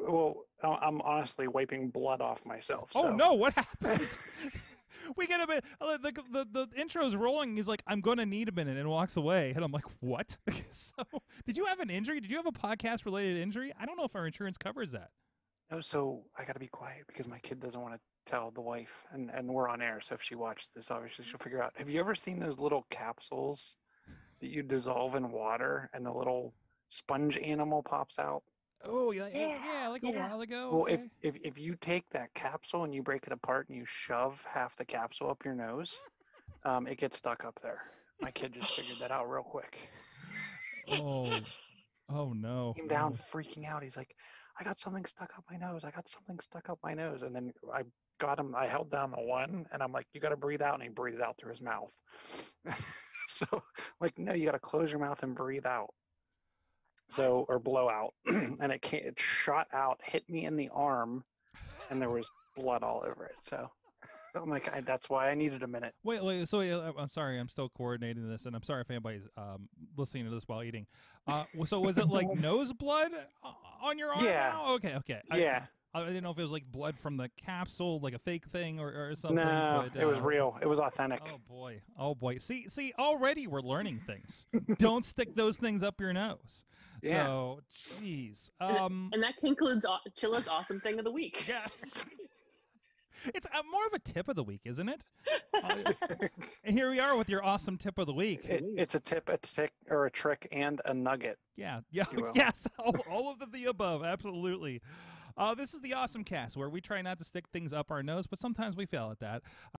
Well, I'm honestly wiping blood off myself. So. Oh no! What happened? We get a bit. The intro's rolling. He's like, "I'm gonna need a minute," and walks away. And I'm like, "What?" So, did you have an injury? Did you have a podcast related injury? I don't know if our insurance covers that. No, so I got to be quiet because my kid doesn't want to tell the wife, and we're on air. So if she watches this, obviously she'll figure out. Have you ever seen those little capsules that you dissolve in water, and the little sponge animal pops out? Oh, yeah, like a while ago. Well, okay. if you take that capsule and you break it apart and you shove half the capsule up your nose, it gets stuck up there. My kid just figured that out real quick. Oh no. He came down freaking out. He's like, I got something stuck up my nose. And then I got him. I held down the one and I'm like, you got to breathe out. And he breathed out through his mouth. So like, no, you got to close your mouth and breathe out. So, or blow out, and it shot out, hit me in the arm, and there was blood all over it. So I'm like, that's why I needed a minute. Wait, so I'm sorry, I'm still coordinating this, and I'm sorry if anybody's listening to this while eating. So was it like nose blood on your arm? Yeah. Now? Okay. Yeah. I didn't know if it was like blood from the capsule, like a fake thing or something. No, but, it was real. It was authentic. Oh boy. See, already we're learning things. Don't stick those things up your nose. Yeah. So, jeez. And that concludes Chilla's awesome thing of the week. Yeah. It's more of a tip of the week, isn't it? And here we are with your awesome tip of the week. It's a tip, a tick, or a trick, and a nugget. Yeah, yes, all of the above, absolutely. This is the AwesomeCast, where we try not to stick things up our nose, but sometimes we fail at that.